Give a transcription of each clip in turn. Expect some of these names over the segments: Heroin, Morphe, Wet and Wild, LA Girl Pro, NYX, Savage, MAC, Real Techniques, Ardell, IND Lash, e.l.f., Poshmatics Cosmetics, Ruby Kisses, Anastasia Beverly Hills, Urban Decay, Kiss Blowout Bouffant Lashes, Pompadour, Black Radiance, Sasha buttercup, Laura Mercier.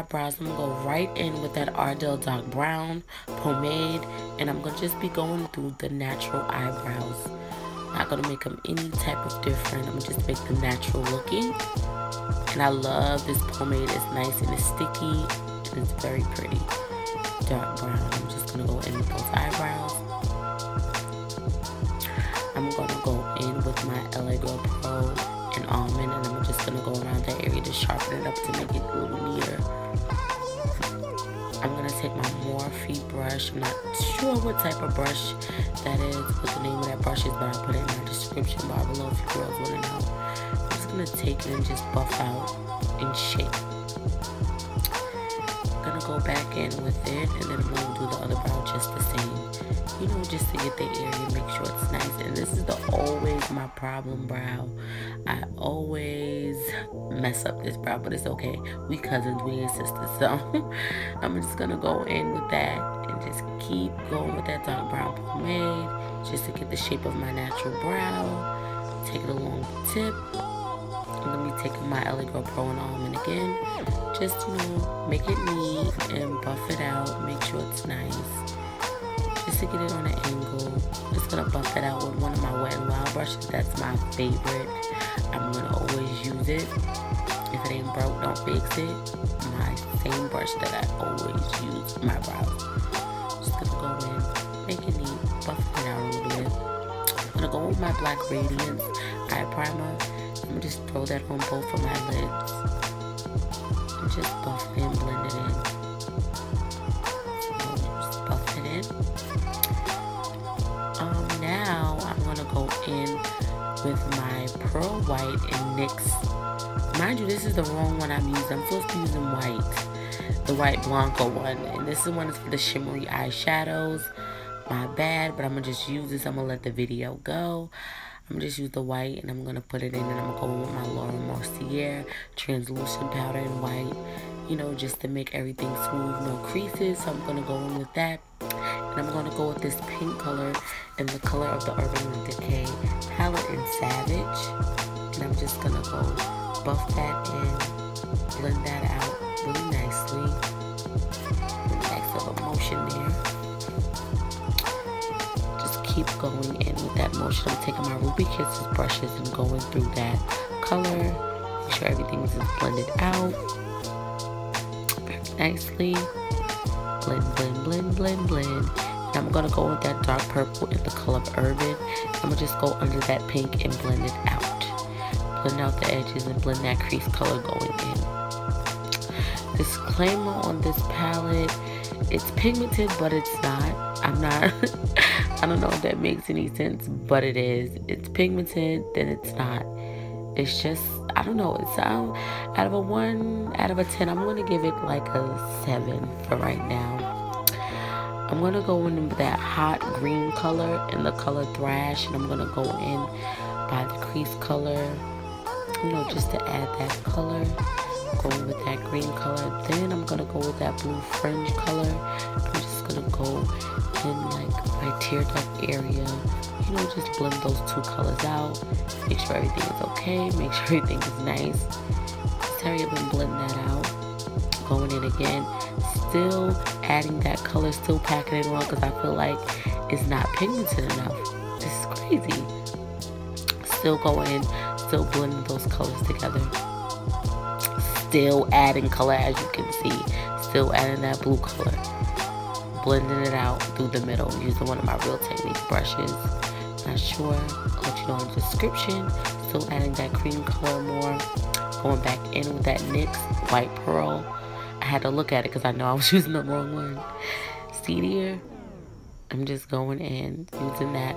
eyebrows, I'm going to go right in with that Ardell Dark Brown pomade, and I'm going to just be going through the natural eyebrows. Not going to make them any type of different. I'm going to just make them natural looking. And I love this pomade. It's nice and it's sticky and it's very pretty. Dark brown. I'm just going to go in with those eyebrows. I'm going to go in with my LA Girl Pro and almond, and I'm just going to go around that area to sharpen it up to make it a little neater. I'm going to take my Morphe brush. I'm not sure what type of brush that is, what the name of that brush is, but I'll put it in my description bar below if you girls want to know. I'm just going to take it and just buff out and shape. I'm going to go back in with it, and then I'm going to do the other brow just the same. You know, just to get the area, make sure it's nice. And this is always my problem brow. I always mess up this brow, but it's okay. We cousins, we ain't sisters. So I'm just going to go in with that and just keep going with that dark brown pomade just to get the shape of my natural brow. Take it along the tip. I'm going to be taking my LA Girl Pro and Almond again just to, you know, make it neat and buff it out. Make sure it's nice. Just to get it on an angle. I'm just going to buff it out with one of my Wet and Wild brushes. That's my favorite. I'm going to always use it. If it ain't broke, don't fix it. My same brush that I always use for my brows. Just going to go in, make it neat, buff it out a little bit. I'm going to go with my Black Radiance eye primer. I'm going to just throw that on both of my lids. And just buff it and blend it in. Just buff it in. Now I'm going to go in with my Pearl White and NYX. Mind you, this is the wrong one I'm using. I'm supposed to be using white. The white Blanco one. And this is one is for the shimmery eyeshadows. My bad, but I'm going to just use this. I'm going to let the video go. I'm going to just use the white and I'm going to put it in, and I'm going to go with my Laura Mercier translucent powder in white, you know, just to make everything smooth, no creases. So I'm going to go in with that, and I'm going to go with this pink color and the color of the Urban Decay palette in Savage, and I'm just going to go buff that in, blend that out really nicely. Nice little motion there. Keep going in with that motion. I'm taking my Ruby Kisses brushes and going through that color. Make sure everything is blended out nicely. Blend, blend, blend, blend, blend. And I'm going to go with that dark purple in the color of Urban. I'm going to just go under that pink and blend it out. Blend out the edges and blend that crease color going in. Disclaimer on this palette, it's pigmented, but it's not. I'm not... I don't know if that makes any sense, but it is. It's pigmented, then it's not. It's just, I don't know. It's out of a 1 out of a 10. I'm gonna give it like a 7 for right now. I'm gonna go in with that hot green color in the color Thrash, and I'm gonna go in by the crease color, you know, just to add that color. Going with that green color, then I'm gonna go with that blue fringe color. I'm just gonna go in like my teardrop area, you know, just blend those two colors out. Make sure everything is okay, make sure everything is nice. Just hurry up and blend that out. Going in again, still adding that color, still packing it on because I feel like it's not pigmented enough. This is crazy. Still going, still blending those colors together. Still adding color, as you can see, still adding that blue color, blending it out through the middle using one of my Real Techniques brushes. Not sure, I'll let you know in the description. Still adding that cream color more, going back in with that NYX White Pearl. I had to look at it because I know I was using the wrong one. See here, I'm just going in using that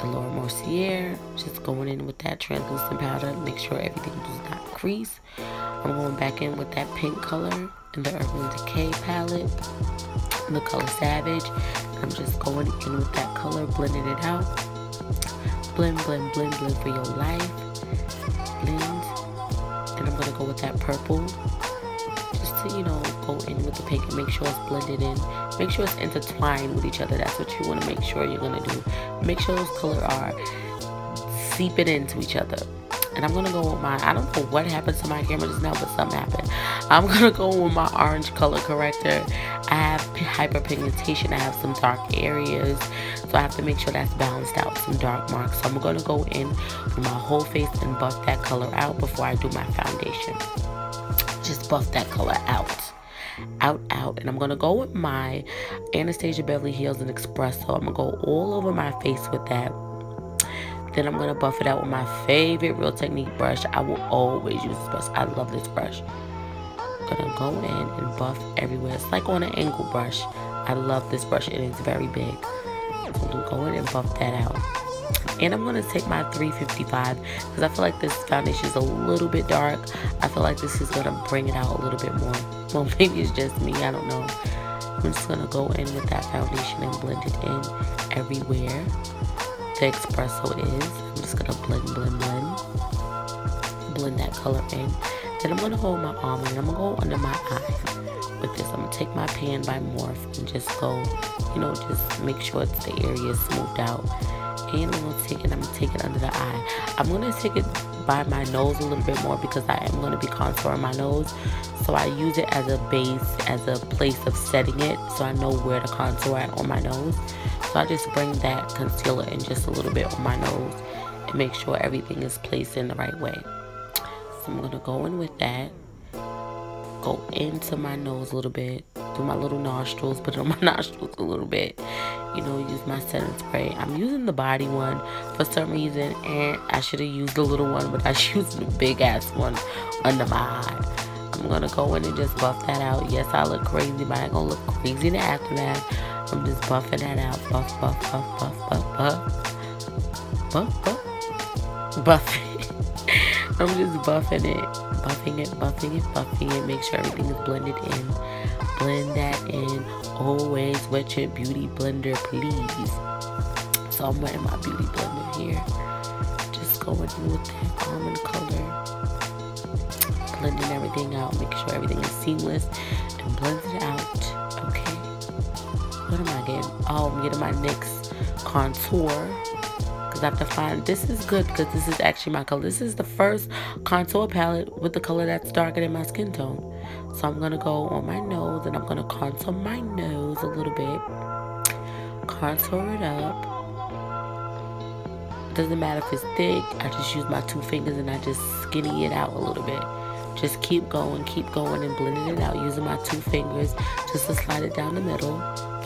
the Laura Mercier, just going in with that translucent powder. Make sure everything does not crease. I'm going back in with that pink color in the Urban Decay palette, the color Savage. I'm just going in with that color, blending it out. Blend, blend, blend, blend for your life. Blend. And I'm going to go with that purple just to, you know, go in with the pink and make sure it's blended in. Make sure it's intertwined with each other. That's what you want to make sure you're going to do. Make sure those colors are seeping into each other. And I'm gonna go with my, I don't know what happened to my camera just now, but something happened. I'm gonna go with my orange color corrector. I have hyperpigmentation, I have some dark areas, so I have to make sure that's balanced out, some dark marks. So I'm gonna go in with my whole face and buff that color out before I do my foundation. Just buff that color out. And I'm gonna go with my Anastasia Beverly Hills and Espresso. I'm gonna go all over my face with that. Then I'm gonna buff it out with my favorite Real Technique brush. I will always use this brush. I love this brush. I'm gonna go in and buff everywhere. It's like on an angle brush. I love this brush and it's very big. So I'm gonna go in and buff that out. And I'm gonna take my 355 because I feel like this foundation is a little bit dark. I feel like this is gonna bring it out a little bit more. Well, maybe it's just me, I don't know. I'm just gonna go in with that foundation and blend it in everywhere. The Espresso is. I'm just gonna blend that color in. Then I'm gonna hold my arm and I'm gonna go under my eye with this. I'm gonna take my pan by Morphe and just go, you know, just make sure it's the area is smoothed out. And I'm gonna take it under the eye. I'm gonna take it by my nose a little bit more because I am gonna be contouring my nose. So I use it as a base, as a place of setting it, so I know where to contour at on my nose. So I just bring that concealer in just a little bit on my nose and make sure everything is placed in the right way. So I'm gonna go in with that, go into my nose a little bit, through my little nostrils, put it on my nostrils a little bit, you know, use my setting spray. I'm using the body one for some reason, and I should have used the little one, but I used the big ass one under my eye. I'm gonna go in and just buff that out. Yes, I look crazy, but I ain't gonna look crazy in the aftermath. I'm just buffing that out. Buff, buff, buff, buff, buff, buff. Buff, buff. Buff it. I'm just buffing it. Buffing it, buffing it, buffing it. Make sure everything is blended in. Blend that in. Always wet your beauty blender, please. So I'm wetting my beauty blender here. Just going with that almond color. Blending everything out, make sure everything is seamless and blend it out. Okay, what am I getting? Oh, I'm getting my NYX contour because I have to find, this is good because this is actually my color. This is the first contour palette with the color that's darker than my skin tone. So I'm gonna go on my nose and I'm gonna contour my nose a little bit, contour it up. Doesn't matter if it's thick, I just use my two fingers and I just skinny it out a little bit. Just keep going and blending it out using my two fingers just to slide it down the middle.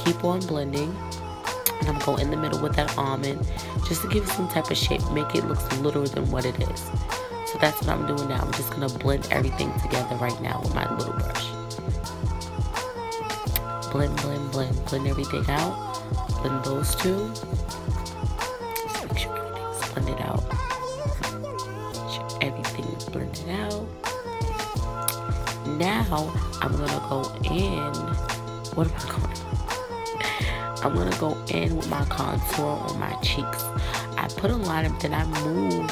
Keep on blending. And I'm going in the middle with that almond just to give it some type of shape, make it look littler than what it is. So that's what I'm doing now. I'm just gonna blend everything together right now with my little brush. Blend, blend, blend, blend everything out. Blend those two. Just make sure everything's blended out. Make sure everything is blended out. Now I'm gonna go in. What am I going? I'm gonna go in with my contour on my cheeks. I put a line up, then I move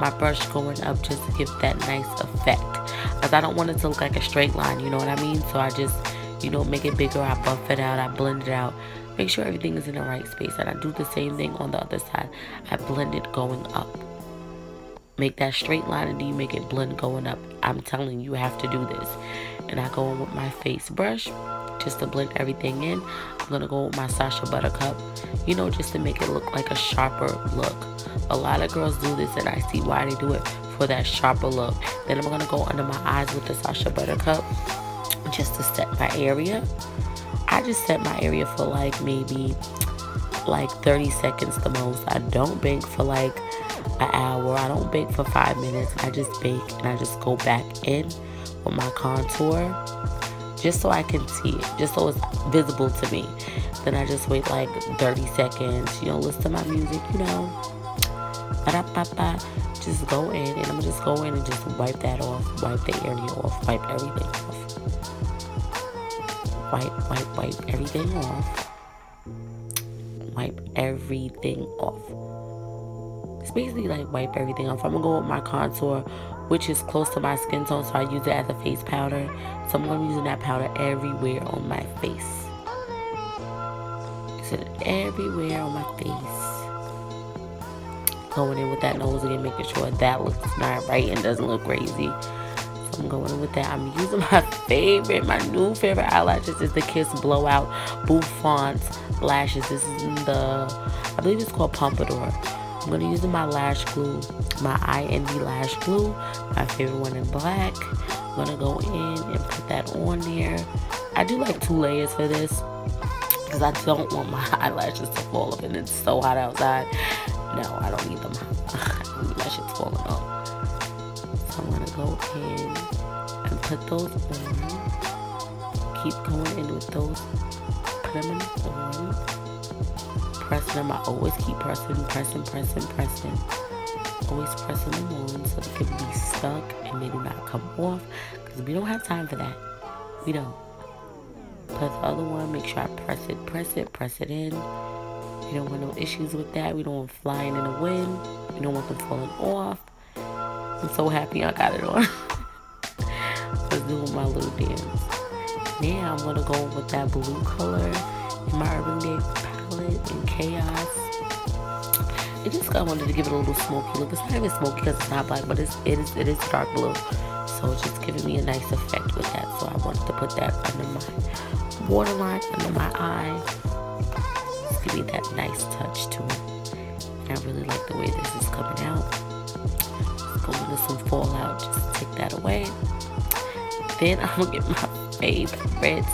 my brush going up just to give that nice effect. Cause I don't want it to look like a straight line, you know what I mean? So I just, you know, make it bigger. I buff it out. I blend it out. Make sure everything is in the right space. And I do the same thing on the other side. I blend it going up. Make that straight line and then you make it blend going up. I'm telling you, you have to do this. And I go in with my face brush just to blend everything in. I'm gonna go with my Sasha Buttercup, you know, just to make it look like a sharper look. A lot of girls do this and I see why they do it, for that sharper look. Then I'm gonna go under my eyes with the Sasha Buttercup just to set my area. I just set my area for like maybe like 30 seconds the most. I don't bake for like an hour. I don't bake for 5 minutes. I just bake and I just go back in with my contour just so I can see it, just so it's visible to me. Then I just wait like 30 seconds, you know, listen to my music, you know, ba-da-ba-ba. Just go in and I'm just go in and just wipe that off, wipe the area off, wipe everything off, wipe everything off, wipe everything off. It's basically like wipe everything off. I'm gonna go with my contour, which is close to my skin tone, so I use it as a face powder. So I'm gonna be using that powder everywhere on my face. Use it everywhere on my face. going in with that nose again, making sure that looks not right and doesn't look crazy. So I'm going in with that. I'm using my favorite, my new favorite eyelashes is the Kiss Blowout Bouffant Lashes. This is in the, I believe it's called Pompadour. I'm going to use my lash glue, my IND Lash glue, my favorite one in black. I'm going to go in and put that on there. I do like 2 layers for this, because I don't want my eyelashes to fall off, and it's so hot outside. No, I don't need them. I need my shit's falling off. So I'm going to go in and put those on. Keep going in with those. Put them on. Pressing them. I always keep pressing. Always pressing them on so they can be stuck and they do not come off, because we don't have time for that. We don't. Plus the other one, make sure I press it in. We don't want no issues with that. We don't want flying in the wind. We don't want them falling off. I'm so happy I got it on. Let's do my little dance. Now I'm gonna go with that blue color in my Urban Decay and Chaos. It just, I wanted to give it a little smoky look. It's not even smoky because it's not black, but it is dark blue, so it's just giving me a nice effect with that. So I wanted to put that under my waterline, under my eye, just give me that nice touch to it. And I really like the way this is coming out. Let's go into some fallout, just take that away. Then I'm gonna get my favorites.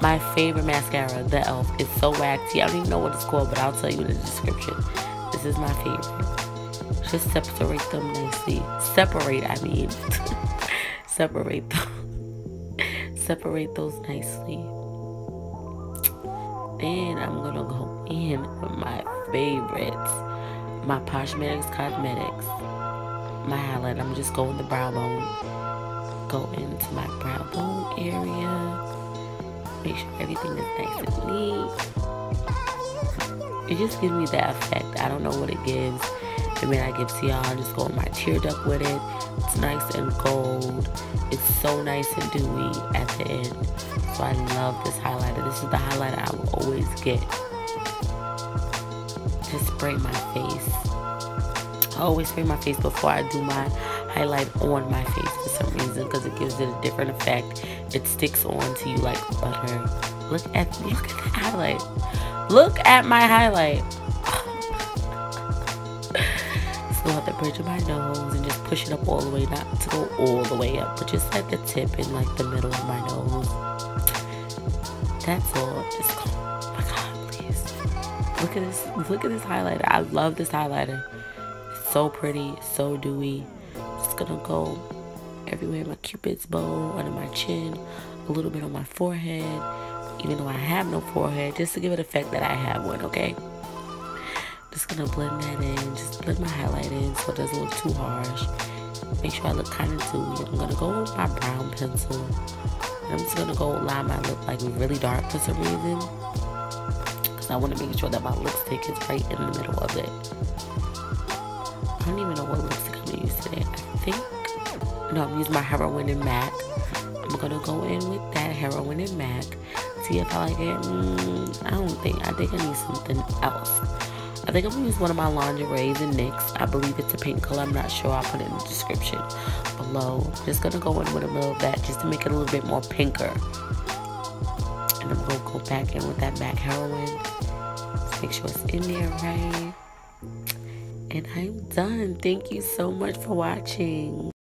My favorite mascara, the e.l.f. It's so waxy. I don't even know what it's called, but I'll tell you in the description. This is my favorite. Just separate them nicely. Separate, I mean. Separate them. Separate those nicely. Then I'm going to go in with my favorites. My Poshmatics Cosmetics. My highlight. I'm just going to brow bone. Go into my brow bone area. Make sure everything is nice and neat. It just gives me that effect. I don't know what it gives. It may not give to y'all. I just go with my tear duct with it. It's nice and gold. It's so nice and dewy at the end. So I love this highlighter. This is the highlighter I will always get. Just spray my face. I always spray my face before I do my highlight on my face for some reason, because it gives it a different effect. It sticks on to you like butter. Look at the highlight. Look at my highlight. Just go out the bridge of my nose and just push it up all the way, not to go all the way up, but just like the tip and like the middle of my nose. That's all. Just go, oh my god, please. Look at this highlighter. I love this highlighter. It's so pretty, so dewy. Just gonna go everywhere, my cupid's bow, under my chin, a little bit on my forehead, even though I have no forehead, just to give it effect that I have one. Okay, just gonna blend that in, just blend my highlight in so it doesn't look too harsh. Make sure I look kind of dewy. I'm gonna go with my brown pencil. I'm just gonna go line my lip like really dark for some reason, because I want to make sure that my lipstick is right in the middle of it. I don't even know what lipstick I'm gonna use today. I think, no, I'm using my Heroin and MAC. I'm gonna go in with that Heroin and MAC. See if I like it. I think I need something else. I think I'm gonna use one of my lingeries in NYX. I believe it's a pink color. I'm not sure. I'll put it in the description below. Just gonna go in with a little of that just to make it a little bit more pinker. And I'm gonna go back in with that MAC Heroin. Just make sure it's in there right. And I'm done. Thank you so much for watching.